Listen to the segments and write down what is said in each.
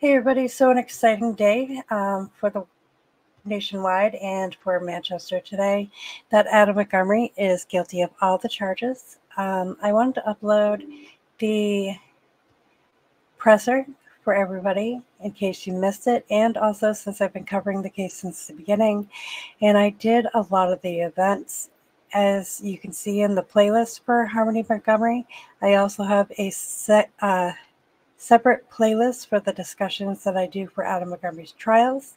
Hey everybody, so an exciting day for the nationwide and for Manchester today that Adam Montgomery is guilty of all the charges. I wanted to upload the presser for everybody in case you missed it, and also since I've been covering the case since the beginning, and I did a lot of the events. As you can see in the playlist for Harmony Montgomery, I also have a separate playlist for the discussions that I do for Adam Montgomery's trials.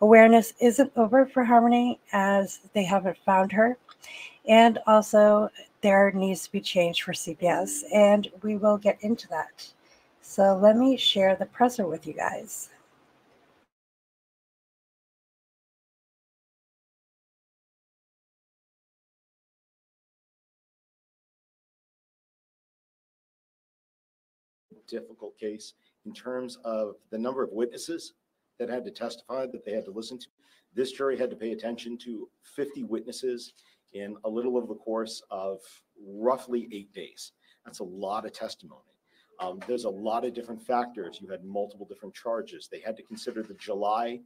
Awareness isn't over for Harmony, as they haven't found her, and also there needs to be change for CPS, and we will get into that. So let me share the presser with you guys. Difficult case in terms of the number of witnesses that had to testify, that they had to listen to. This jury had to pay attention to 50 witnesses in a little over the course of roughly 8 days. That's a lot of testimony. There's a lot of different factors. You had multiple different charges. They had to consider the July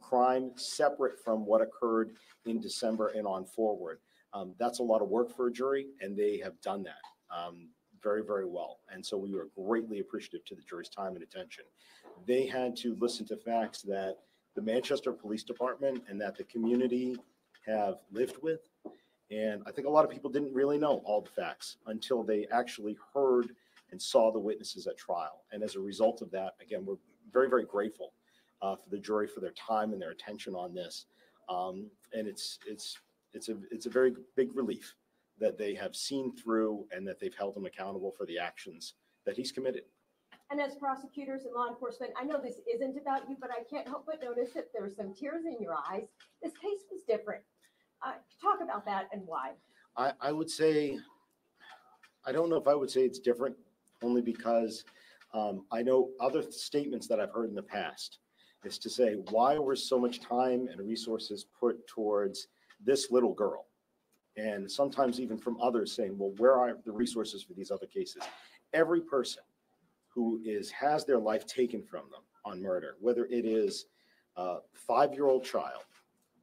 crime separate from what occurred in December and on forward. That's a lot of work for a jury, and they have done that. Very, very well. And so we were greatly appreciative to the jury's time and attention. They had to listen to facts that the Manchester Police Department and that the community have lived with. And I think a lot of people didn't really know all the facts until they actually heard and saw the witnesses at trial. And as a result of that, again, we're very, very grateful for the jury for their time and their attention on this. And it's a very big relief that they have seen through and that they've held him accountable for the actions that he's committed. And as prosecutors and law enforcement, I know this isn't about you, but I can't help but notice that there were some tears in your eyes. This case was different. Talk about that and why. I would say, I don't know if I would say it's different, only because I know other statements that I've heard in the past is to say, why was so much time and resources put towards this little girl? And sometimes even from others saying, well, where are the resources for these other cases? Every person who has their life taken from them on murder, whether it is a 5-year-old child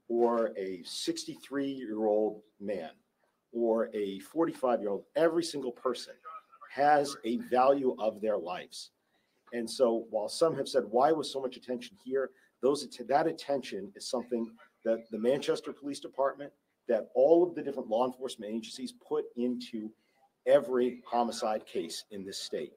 or a 63-year-old man or a 45-year-old, every single person has a value of their lives. And so while some have said, why was so much attention here? That attention is something that the Manchester Police Department, that all of the different law enforcement agencies put into every homicide case in this state.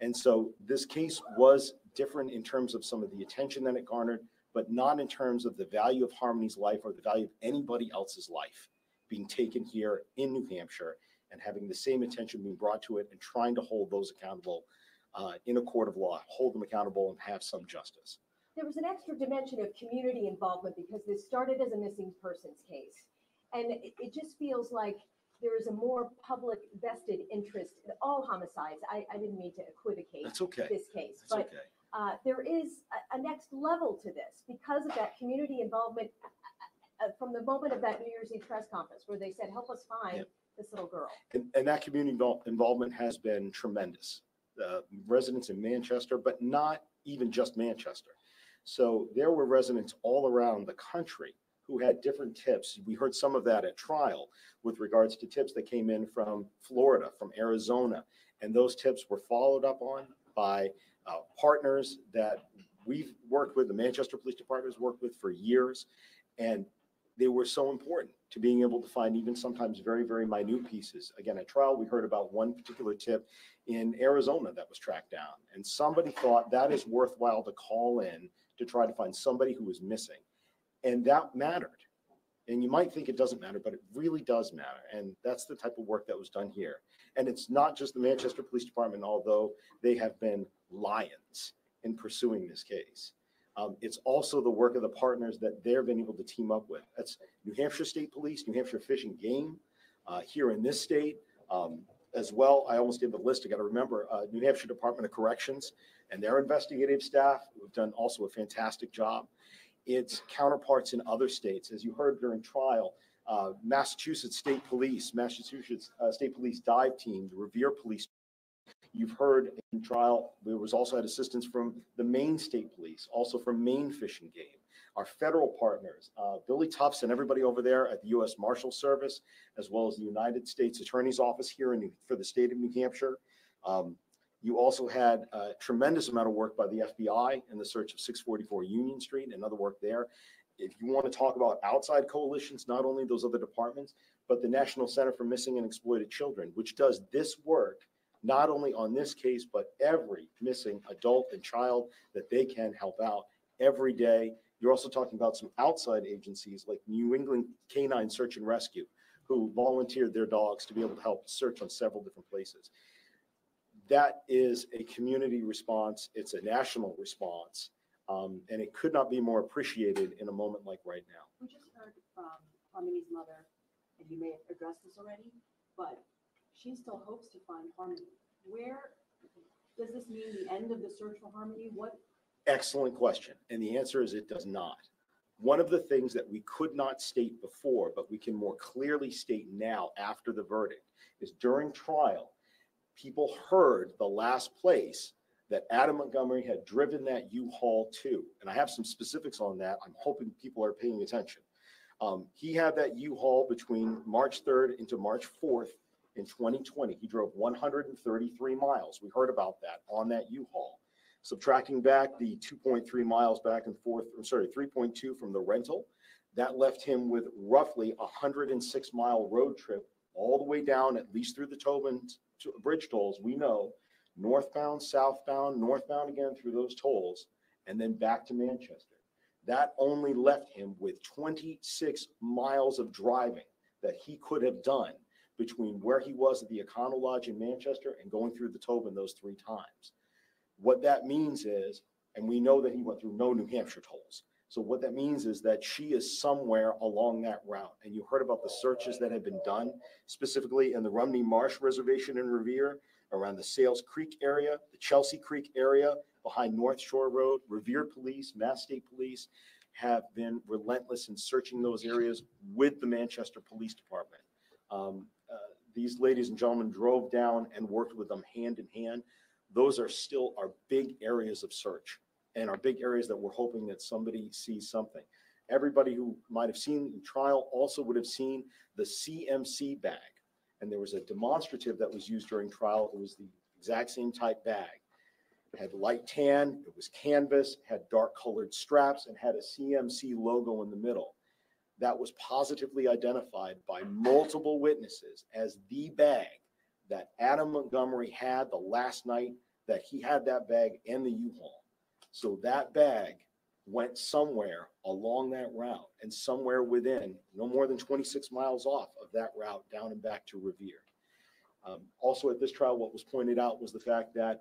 And so this case was different in terms of some of the attention that it garnered, but not in terms of the value of Harmony's life or the value of anybody else's life being taken here in New Hampshire and having the same attention being brought to it and trying to hold those accountable in a court of law, hold them accountable and have some justice. There was an extra dimension of community involvement because this started as a missing persons case. And it just feels like there is a more public vested interest in all homicides. I didn't mean to equivocate this case, but there is a next level to this because of that community involvement from the moment of that New Year's Eve press conference where they said, help us find this little girl. And that community involvement has been tremendous. Residents in Manchester, but not even just Manchester. So there were residents all around the country who had different tips. We heard some of that at trial with regards to tips that came in from Florida, from Arizona. And those tips were followed up on by partners that we've worked with, the Manchester Police Department has worked with for years. And they were so important to being able to find even sometimes very, very minute pieces. Again, at trial, we heard about one particular tip in Arizona that was tracked down. And somebody thought that is worthwhile to call in to try to find somebody who is missing. And that mattered. And you might think it doesn't matter, but it really does matter. And that's the type of work that was done here. And it's not just the Manchester Police Department, although they have been lions in pursuing this case. It's also the work of the partners that they've been able to team up with. That's New Hampshire State Police, New Hampshire Fish and Game here in this state. As well, I almost did the list, I got to remember, New Hampshire Department of Corrections and their investigative staff, who have done also a fantastic job. Its counterparts in other states, as you heard during trial, Massachusetts State Police, Massachusetts State Police Dive Team, the Revere Police, You've heard in trial, there was also had assistance from the Maine State Police, also from Maine Fish and Game, our federal partners, Billy Tufts and everybody over there at the US Marshal Service, as well as the United States Attorney's Office here in for the state of New Hampshire. You also had a tremendous amount of work by the FBI in the search of 644 Union Street, and other work there. If you want to talk about outside coalitions, not only those other departments, but the National Center for Missing and Exploited Children, which does this work, not only on this case, but every missing adult and child that they can help out every day. You're also talking about some outside agencies like New England Canine Search and Rescue, who volunteered their dogs to be able to help search on several different places. That is a community response. It's a national response. And it could not be more appreciated in a moment like right now. We just heard from Harmony's mother, and you may have addressed this already, but she still hopes to find Harmony. Where does this mean the end of the search for Harmony? What? Excellent question. And the answer is it does not. One of the things that we could not state before, but we can more clearly state now after the verdict, is during trial, people heard the last place that Adam Montgomery had driven that U-Haul to. And I have some specifics on that. I'm hoping people are paying attention. He had that U-Haul between March 3rd into March 4th in 2020. He drove 133 miles. We heard about that on that U-Haul. Subtracting back the 2.3 miles back and forth, I'm sorry, 3.2 from the rental, that left him with roughly a 106-mile road trip all the way down, at least through the Tobin Bridge tolls, we know, northbound, southbound, northbound again through those tolls, and then back to Manchester. That only left him with 26 miles of driving that he could have done between where he was at the Econo Lodge in Manchester and going through the Tobin those three times. What that means is, and we know that he went through no New Hampshire tolls. So what that means is that she is somewhere along that route. And you heard about the searches that have been done, specifically in the Rumney Marsh Reservation in Revere, around the Sales Creek area, the Chelsea Creek area, behind North Shore Road. Revere Police, Mass State Police have been relentless in searching those areas with the Manchester Police Department. These ladies and gentlemen drove down and worked with them hand in hand. Those are still our big areas of search and our big areas that we're hoping that somebody sees something. Everybody who might have seen the trial also would have seen the CMC bag. And there was a demonstrative that was used during trial. It was the exact same type bag. It had light tan, it was canvas, had dark colored straps, and had a CMC logo in the middle. That was positively identified by multiple witnesses as the bag that Adam Montgomery had the last night that he had that bag and the U-Haul. So that bag went somewhere along that route and somewhere within no more than 26 miles off of that route down and back to Revere. Also at this trial, what was pointed out was the fact that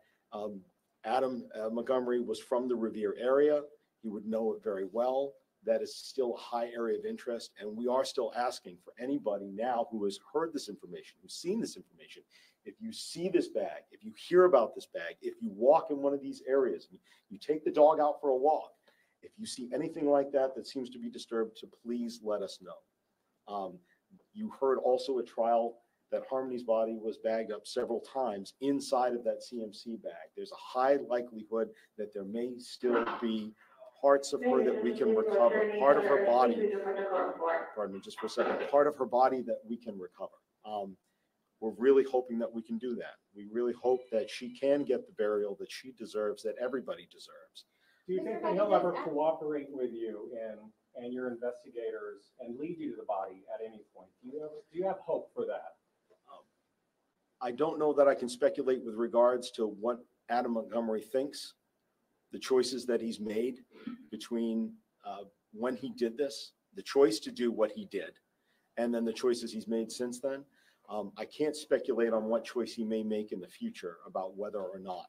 Adam Montgomery was from the Revere area. He would know it very well. That is still a high area of interest. And we are still asking for anybody now who has heard this information, who's seen this information. If you see this bag, if you hear about this bag, if you walk in one of these areas, you take the dog out for a walk, if you see anything like that that seems to be disturbed, to please let us know. You heard also at trial that Harmony's body was bagged up several times inside of that CMC bag. There's a high likelihood that there may still be parts of her that we can recover, part of her body, pardon me just for a second, part of her body that we can recover. We're really hoping that we can do that. We really hope that she can get the burial that she deserves, that everybody deserves. Do you think that he'll ever cooperate with you and your investigators and lead you to the body at any point? Do you have hope for that? I don't know that I can speculate with regards to what Adam Montgomery thinks, the choices that he's made between when he did this, the choice to do what he did, and then the choices he's made since then. I can't speculate on what choice he may make in the future about whether or not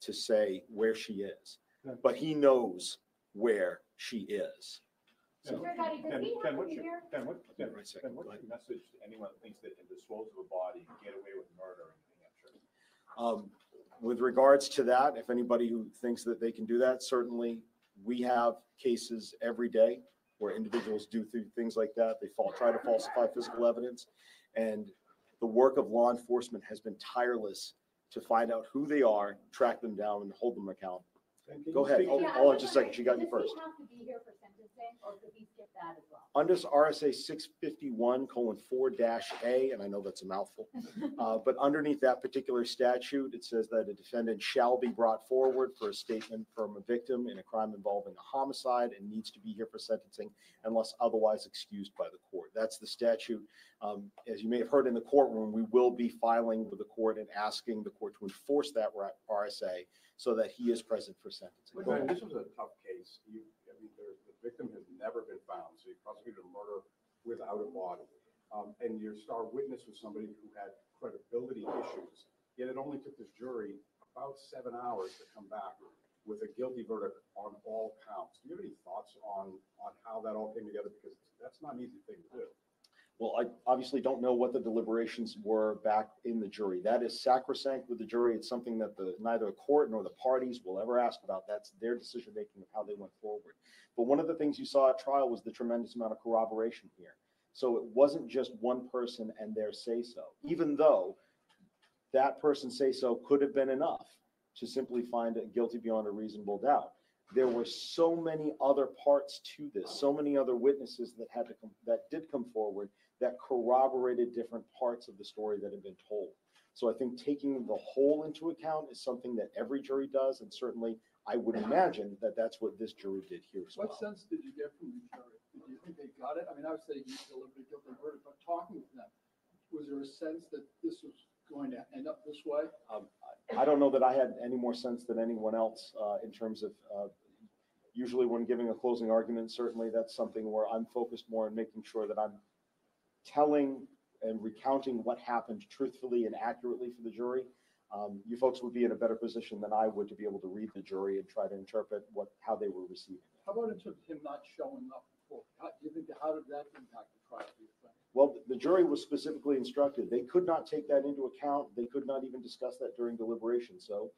to say where she is. But he knows where she is. So, what's your message to anyone that thinks that can dispose of a body and get away with murder in New Hampshire? With regards to that, if anybody who thinks that they can do that, certainly we have cases every day where individuals do things like that. They try to falsify physical evidence, and the work of law enforcement has been tireless to find out who they are, track them down, and hold them accountable. Go ahead. Hold on just a second. She got you first. Does he have to be here for sentencing, or could we skip that as well? Under RSA 651:4-a, and I know that's a mouthful, but underneath that particular statute, it says that a defendant shall be brought forward for a statement from a victim in a crime involving a homicide and needs to be here for sentencing unless otherwise excused by the court. That's the statute. As you may have heard in the courtroom, we will be filing with the court and asking the court to enforce that RSA so that he is present for sentencing. But man, this was a tough case. The victim has never been found, so you prosecuted a murder without a body. And your star witness was somebody who had credibility issues, yet it only took this jury about 7 hours to come back with a guilty verdict on all counts. Do you have any thoughts on how that all came together? Because that's not an easy thing to do. Well, I obviously don't know what the deliberations were back in the jury. That is sacrosanct with the jury. It's something that neither the court nor the parties will ever ask about. That's their decision making of how they went forward. But one of the things you saw at trial was the tremendous amount of corroboration here. So it wasn't just one person and their say-so, even though that person's say-so could have been enough to simply find it guilty beyond a reasonable doubt. There were so many other parts to this, so many other witnesses that did come forward that corroborated different parts of the story that had been told. So I think taking the whole into account is something that every jury does, and certainly I would imagine that that's what this jury did here as well. What sense did you get from the jury? Did you think they got it? I mean, I would say you delivered a guilty verdict, but talking to them, was there a sense that this was going to end up this way? I don't know that I had any more sense than anyone else in terms of usually when giving a closing argument, certainly that's something where I'm focused more on making sure that I'm telling and recounting what happened truthfully and accurately for the jury. You folks would be in a better position than I would to be able to read the jury and try to interpret how they were receiving it. How about in terms of him not showing up before? How did that impact the trial? Well, the jury was specifically instructed. They could not take that into account. They could not even discuss that during deliberation. So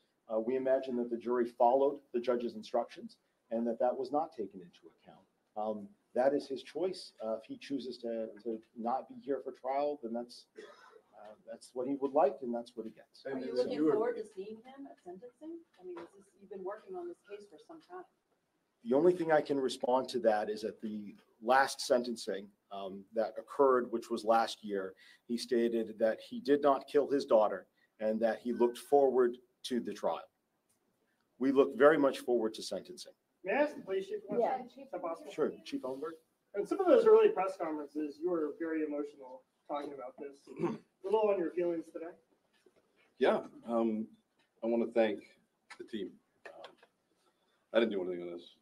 we imagine that the jury followed the judge's instructions and that was not taken into account. That is his choice. If he chooses to not be here for trial, then that's what he would like, and that's what he gets. Are you looking forward to seeing him at sentencing? I mean, you've been working on this case for some time. The only thing I can respond to that is at the last sentencing that occurred, which was last year, he stated that he did not kill his daughter and that he looked forward to the trial. We look very much forward to sentencing. May I ask the police chief a question? Yeah. Sure, Chief Aldenberg. And some of those early press conferences, you were very emotional talking about this. A little on your feelings today? Yeah, I want to thank the team. I didn't do anything on this.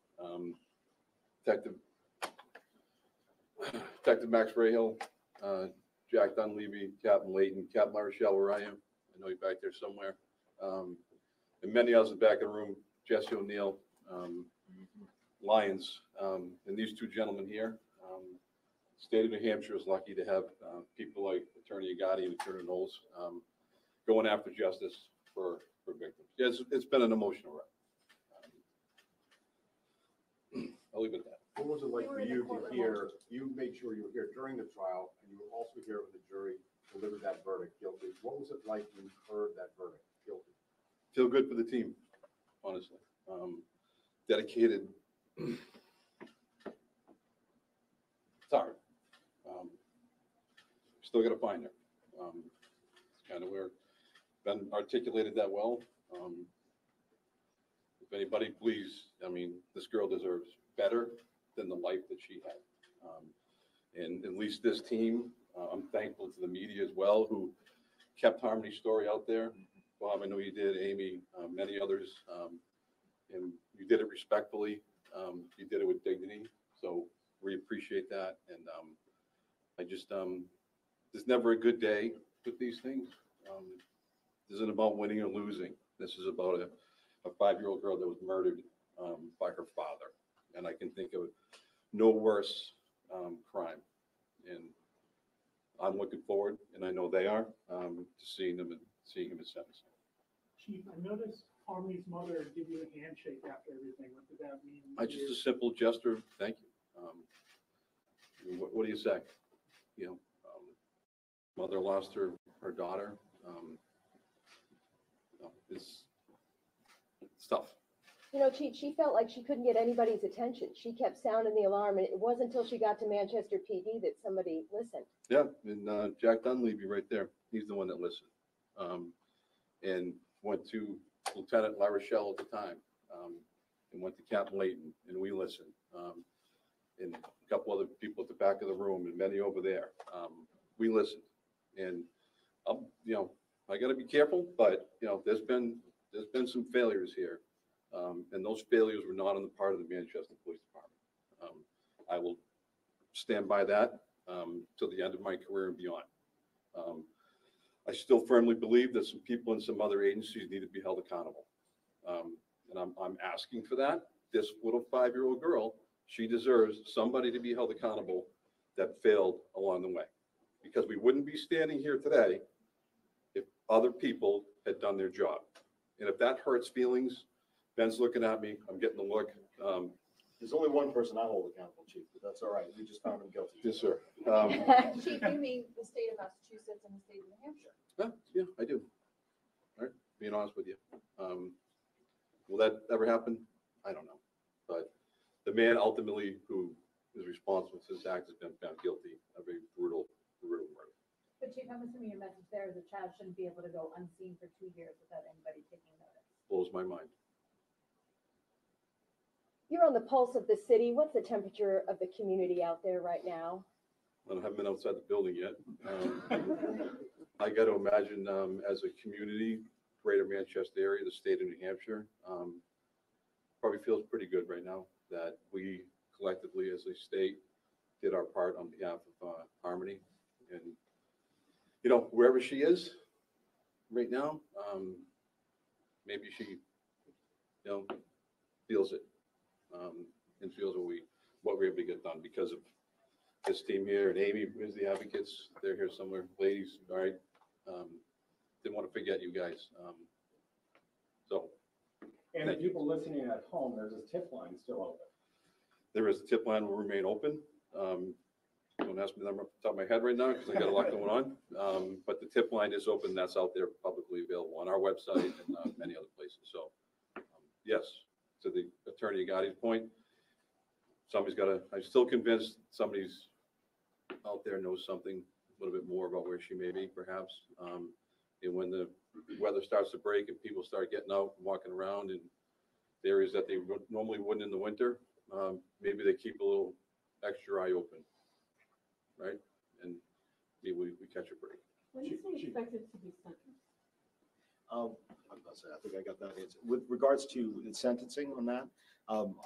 Detective Max Rahill, Jack Dunleavy, Captain Layton, Captain Layton, where I am. I know you're back there somewhere. And many others back in the room, Jesse O'Neil, Lyons, and these two gentlemen here. State of New Hampshire is lucky to have people like Attorney Agati and Attorney Knowles going after justice for victims. Yeah, it's been an emotional ride. I'll leave it at that. What was it like for you to hear? You made sure you were here during the trial, and you were also here when the jury delivered that verdict, guilty. What was it like when you heard that verdict, guilty? Feel good for the team, honestly. Dedicated. It's hard. Still got to find her. It's kind of where Ben articulated that well. If anybody, please, I mean, this girl deserves better than the life that she had. And at least this team, I'm thankful to the media as well, who kept Harmony's story out there. Bob, I know you did, Amy, many others. And you did it respectfully. You did it with dignity. So we appreciate that. And I just, there's never a good day with these things. This isn't about winning or losing. This is about a five-year-old girl that was murdered by her father. And I can think of no worse crime. And I'm looking forward, and I know they are, to seeing him at sentencing. Chief, I noticed Harmony's mother give you a handshake after everything. What did that mean? Just a simple gesture. Thank you. What do you say? You know, mother lost her daughter. is stuff. You know, she felt like she couldn't get anybody's attention. She kept sounding the alarm, and it wasn't until she got to Manchester PD that somebody listened. Yeah, and Jack Dunleavy right there, he's the one that listened, and went to Lieutenant La Rochelle at the time, and went to Captain Layton, and we listened, and a couple other people at the back of the room, and many over there. We listened, and you know, I got to be careful, but you know, there's been some failures here. And those failures were not on the part of the Manchester Police Department. I will stand by that till the end of my career and beyond. I still firmly believe that some people in some other agencies need to be held accountable. And I'm asking for that. This little 5-year-old girl, she deserves somebody to be held accountable that failed along the way. Because we wouldn't be standing here today if other people had done their job. And if that hurts feelings, Ben's looking at me. I'm getting the look. There's only one person I hold accountable, Chief, but that's all right. We just found him guilty. Yes, sir. Chief, you mean the state of Massachusetts and the state of New Hampshire? Yeah, I do. All right, being honest with you. Will that ever happen? I don't know. But the man ultimately who is responsible for his act has been found guilty of a brutal murder. But, Chief, I'm assuming your message there is the child shouldn't be able to go unseen for 2 years without anybody taking notice. Blows my mind. You're on the pulse of the city. What's the temperature of the community out there right now? Well, I haven't been outside the building yet. I got to imagine as a community, greater Manchester area, the state of New Hampshire, probably feels pretty good right now that we collectively as a state did our part on behalf of Harmony. And, you know, wherever she is right now, maybe she, you know, feels it. And feels what we're able to get done because of this team here, and Amy is the advocates. They're here somewhere, ladies. All right, didn't want to forget you guys. And the people listening at home, there's a tip line still open. There is a tip line will remain open. Don't ask me the number off the top of my head right now because I got a lot going on. But the tip line is open. That's out there, publicly available on our website and many other places. So yes. To the Attorney Agati's point, somebody's got to, I'm still convinced somebody's out there knows something a little bit more about where she may be, perhaps. And when the weather starts to break and people start getting out and walking around in the areas that they normally wouldn't in the winter, maybe they keep a little extra eye open, right? And maybe we catch a break. When is it expected to be sentenced? I think I got that answer. With regards to sentencing on that,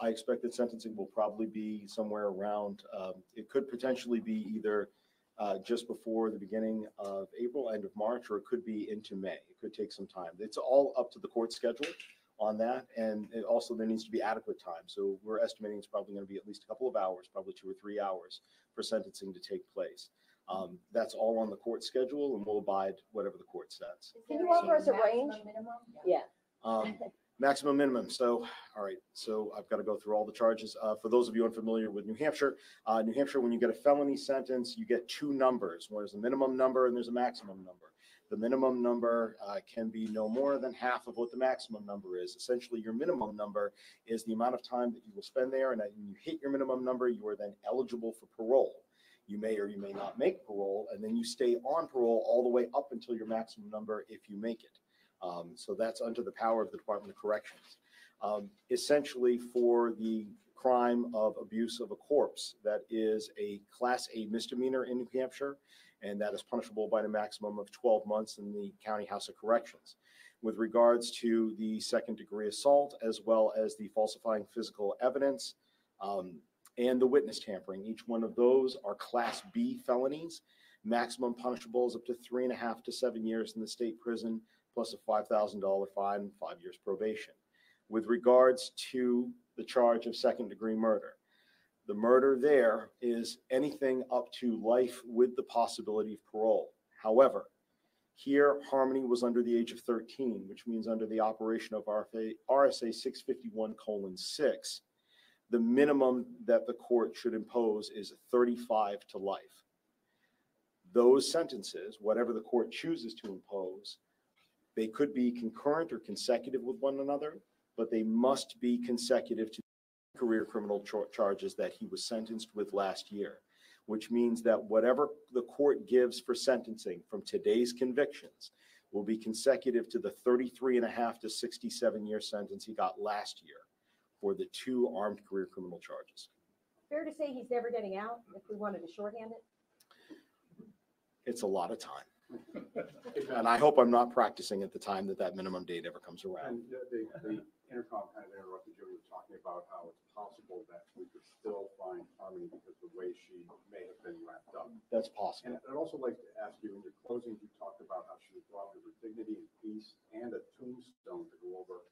I expect that sentencing will probably be somewhere around, it could potentially be either just before the beginning of April, end of March, or it could be into May. It could take some time. It's all up to the court schedule on that. And it also, there needs to be adequate time. So we're estimating it's probably going to be at least a couple of hours, probably 2 or 3 hours for sentencing to take place. That's all on the court schedule, and we'll abide whatever the court sets. Can you offer us a range? Yeah. Maximum minimum. So, all right. So I've got to go through all the charges. For those of you unfamiliar with New Hampshire, when you get a felony sentence, you get two numbers. One is the minimum number, and there's a maximum number. The minimum number can be no more than half of what the maximum number is. Essentially, your minimum number is the amount of time that you will spend there, and when you hit your minimum number, you are then eligible for parole. You may or you may not make parole, and then you stay on parole all the way up until your maximum number if you make it. So that's under the power of the Department of Corrections. Essentially, for the crime of abuse of a corpse, that is a Class A misdemeanor in New Hampshire, and that is punishable by a maximum of 12 months in the County House of Corrections. With regards to the second-degree assault, as well as the falsifying physical evidence, and the witness tampering. Each one of those are Class B felonies. Maximum punishable is up to 3.5 to 7 years in the state prison, plus a $5,000 fine and 5 years probation. With regards to the charge of second-degree murder, the murder there is anything up to life with the possibility of parole. However, here, Harmony was under the age of 13, which means under the operation of RSA 651:6, the minimum that the court should impose is 35 to life. Those sentences, whatever the court chooses to impose, They could be concurrent or consecutive with one another, but they must be consecutive to career criminal charges that he was sentenced with last year, which means that whatever the court gives for sentencing from today's convictions will be consecutive to the 33.5 to 67-year sentence he got last year for the two armed career criminal charges. Fair to say he's never getting out if we wanted to shorthand it? It's a lot of time. And I hope I'm not practicing at the time that minimum date ever comes around. And the intercom kind of interrupted you. We were talking about how it's possible that we could still find Harmony because of the way she may have been wrapped up. That's possible. And I'd also like to ask you, in your closing, you talked about how she was brought with her dignity and peace and a tombstone to go over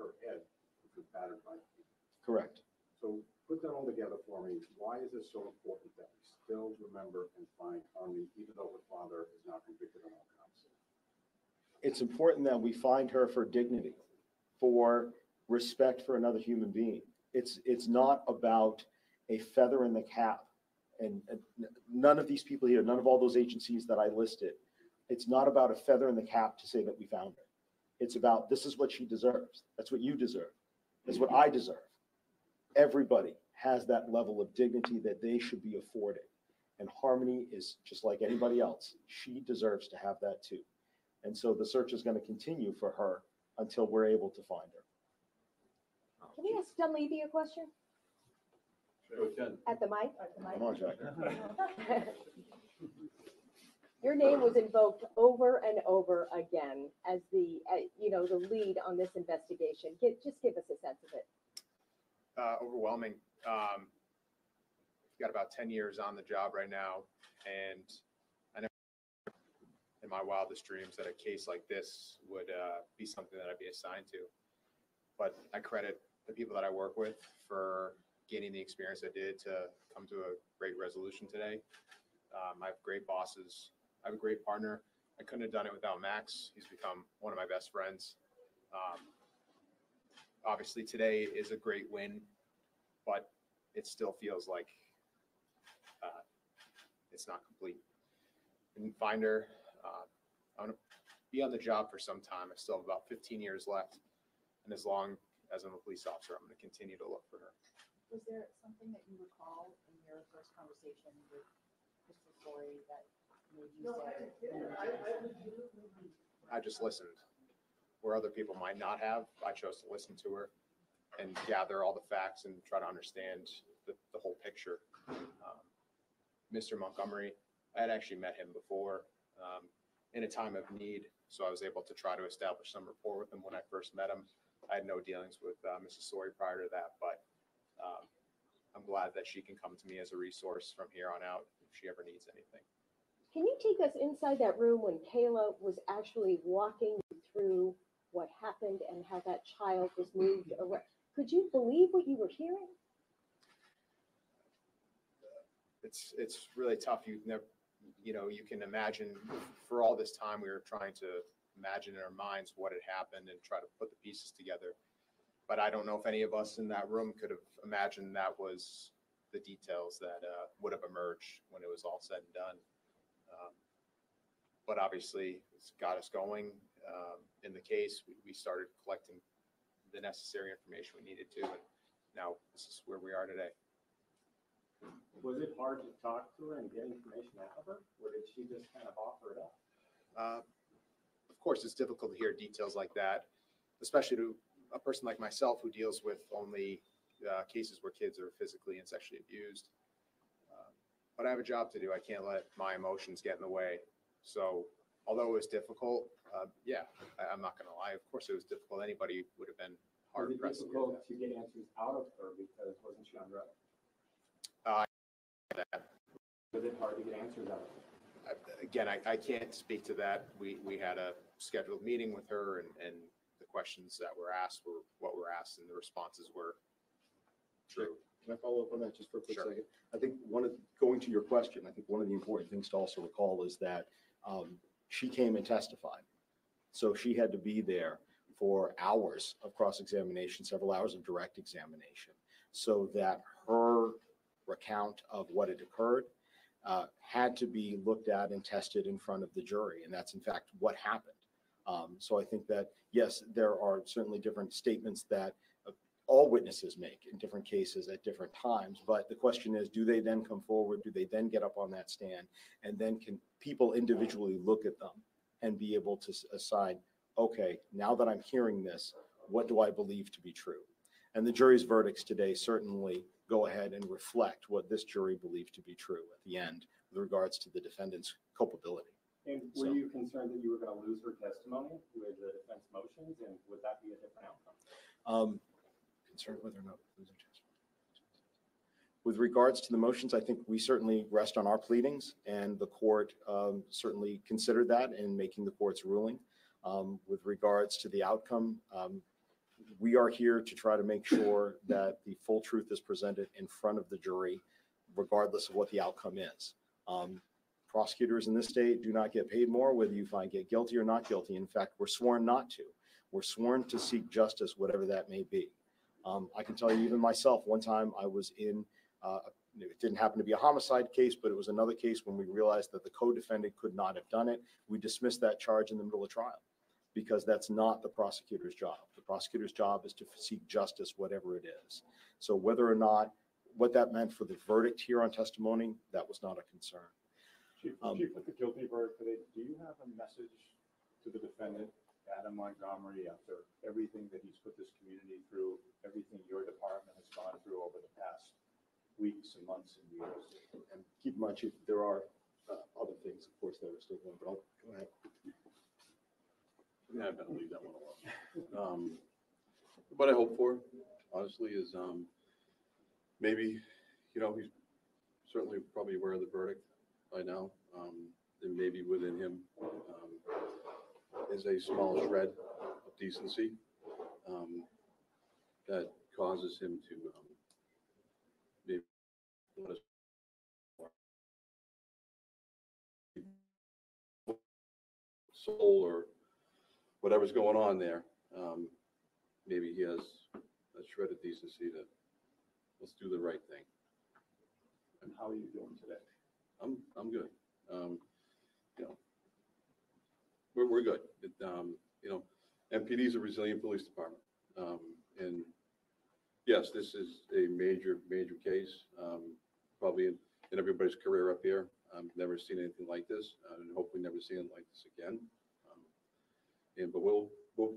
her head, which was battered by people. Correct. So put that all together for me. Why is this so important that we still remember and find Harmony, even though her father is not convicted on all counts? It's important that we find her for dignity, for respect for another human being. It's not about a feather in the cap. And none of these people here, none of all those agencies that I listed, it's not about a feather in the cap to say that we found her. It's about, this is what she deserves. That's what you deserve. That's what I deserve. Everybody has that level of dignity that they should be afforded. And Harmony is just like anybody else. She deserves to have that too. And so the search is going to continue for her until we're able to find her. Can you ask Dunleavy a question? Sure. At the mic? Come on, Jack. Your name was invoked over and over again as the lead on this investigation. Just give us a sense of it. Overwhelming. Got about 10 years on the job right now, and I never in my wildest dreams that a case like this would be something that I'd be assigned to. But I credit the people that I work with for gaining the experience I did to come to a great resolution today. I have great bosses. I have a great partner. I couldn't have done it without Max. He's become one of my best friends. Obviously, today is a great win, but it still feels like it's not complete. Didn't find her. I'm going to be on the job for some time. I still have about 15 years left, and as long as I'm a police officer, I'm going to continue to look for her. Was there something that you recall in your first conversation with Mr. Story that made you say? I just listened. Where other people might not have, I chose to listen to her and gather all the facts and try to understand the whole picture. Mr. Montgomery, I had actually met him before in a time of need, so I was able to try to establish some rapport with him when I first met him. I had no dealings with Mrs. Sori prior to that, but I'm glad that she can come to me as a resource from here on out if she ever needs anything. Can you take us inside that room when Kayla was actually walking through what happened and how that child was moved around? Could you believe what you were hearing? It's really tough. You can imagine. For all this time, we were trying to imagine in our minds what had happened and try to put the pieces together. But I don't know if any of us in that room could have imagined that was the details that would have emerged when it was all said and done. But obviously, it's got us going. In the case, we started collecting the necessary information we needed to, and now this is where we are today. Was it hard to talk to her and get information out of her, or did she just kind of offer it up? Of course, it's difficult to hear details like that, especially to a person like myself who deals with only cases where kids are physically and sexually abused. But I have a job to do. I can't let my emotions get in the way. So although it was difficult, I'm not going to lie. Of course, it was difficult. Anybody would have been hard pressed. Was it difficult to get answers out of her because wasn't she on drugs? Was it hard to get answers out of her? Again, I can't speak to that. We had a scheduled meeting with her, and the questions that were asked were what were asked, and the responses were true. Can I follow up on that just for a quick second? I think going to your question, I think one of the important things to also recall is that she came and testified. So she had to be there for hours of cross-examination, several hours of direct examination, so that her recount of what had occurred had to be looked at and tested in front of the jury. And that's, in fact, what happened. So I think that, yes, there are certainly different statements that all witnesses make in different cases at different times. But the question is, do they then come forward? Do they then get up on that stand? And then can people individually look at them and be able to assign, okay, now that I'm hearing this, what do I believe to be true? And the jury's verdicts today certainly go ahead and reflect what this jury believed to be true at the end with regards to the defendant's culpability. And were you concerned that you were going to lose her testimony with the defense motions, and would that be a different outcome? Concerned whether or not losing testimony. With regards to the motions, I think we certainly rest on our pleadings, and the court certainly considered that in making the court's ruling. With regards to the outcome, we are here to try to make sure that the full truth is presented in front of the jury, regardless of what the outcome is. Prosecutors in this state do not get paid more whether you find get guilty or not guilty. In fact, we're sworn not to. We're sworn to seek justice, whatever that may be. I can tell you, even myself, one time I was in, it didn't happen to be a homicide case, but it was another case when we realized that the co-defendant could not have done it. We dismissed that charge in the middle of trial because that's not the prosecutor's job. The prosecutor's job is to seek justice, whatever it is. So whether or not what that meant for the verdict here on testimony, that was not a concern. Chief, with the guilty verdict today, do you have a message to the defendant, Adam Montgomery, after everything that he's put this community through, everything your department has gone through over the past weeks and months and years? And keep in mind, Chief, there are other things, of course, that are still going, but I'll go ahead. Yeah, I better leave that one alone. What I hope for, honestly, is maybe, you know, he's certainly probably aware of the verdict by now, and maybe within him is a small shred of decency that causes him to maybe let us soul or whatever's going on there. Maybe he has a shred of decency that let's do the right thing. And how are you doing today? I'm good. You know, we're good. You know, MPD is a resilient police department. And yes, this is a major, major case, probably in everybody's career up here. I've never seen anything like this, and hopefully never see it like this again. But we'll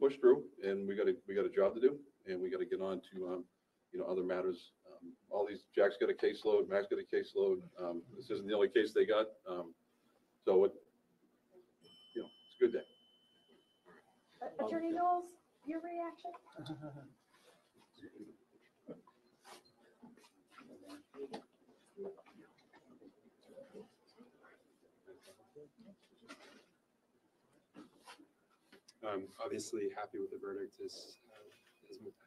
push through, and we got a job to do, and we got to get on to you know, other matters. All these, Jack's got a caseload, Max got a caseload. This isn't the only case they got. So it, you know, it's a good day. Attorney Knowles, your reaction? Obviously happy with the verdict as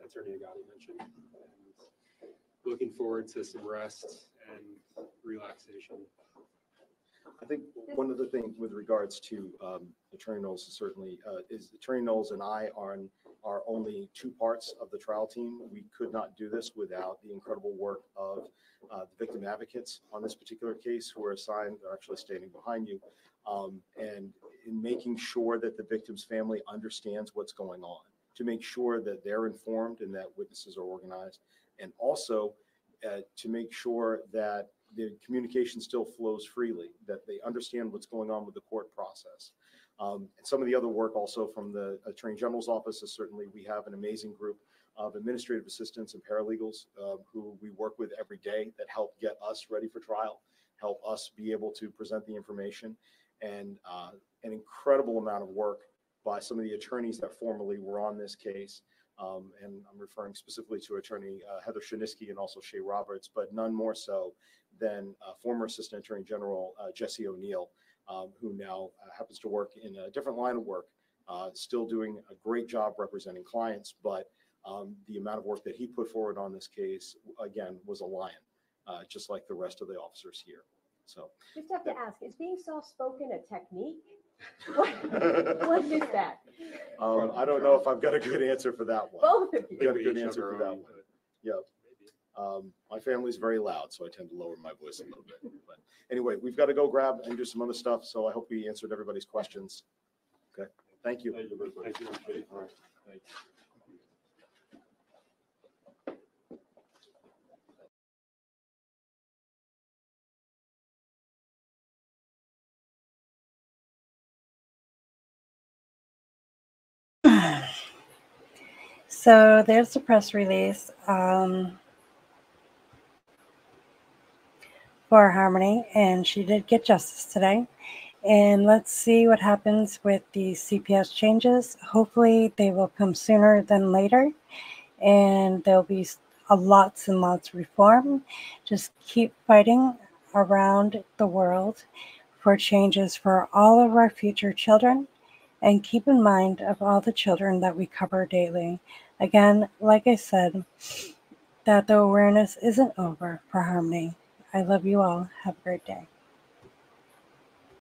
Attorney Agati mentioned, and looking forward to some rest and relaxation. I think one of the things with regards to Attorney Knowles is certainly is Attorney Knowles and I are only two parts of the trial team. We could not do this without the incredible work of the victim advocates on this particular case who are assigned, they're actually standing behind you, and in making sure that the victim's family understands what's going on, to make sure that they're informed and that witnesses are organized, and also to make sure that the communication still flows freely, that they understand what's going on with the court process. And some of the other work also from the Attorney General's office is certainly we have an amazing group of administrative assistants and paralegals who we work with every day that help get us ready for trial, help us be able to present the information, and an incredible amount of work by some of the attorneys that formerly were on this case. And I'm referring specifically to Attorney Heather Shiniski and also Shea Roberts, but none more so than former Assistant Attorney General Jesse O'Neil, who now happens to work in a different line of work, still doing a great job representing clients. But the amount of work that he put forward on this case, again, was a lion, just like the rest of the officers here. So just have to ask, is being soft-spoken a technique? What is that? I don't know if I've got a good answer for that one. Both of you. Got a good answer for that one. Yeah. My family's very loud, so I tend to lower my voice a little bit. But anyway, we've got to go grab and do some other stuff. So I hope we answered everybody's questions. Okay. Thank you. Thank you very much. Thank you. All right. Thank you. So there's the press release for Harmony, and she did get justice today. And let's see what happens with the CPS changes. Hopefully they will come sooner than later, and there'll be a lots and lots of reform. Just keep fighting around the world for changes for all of our future children, and keep in mind of all the children that we cover daily. Again, like I said, that the awareness isn't over for Harmony. I love you all. Have a great day.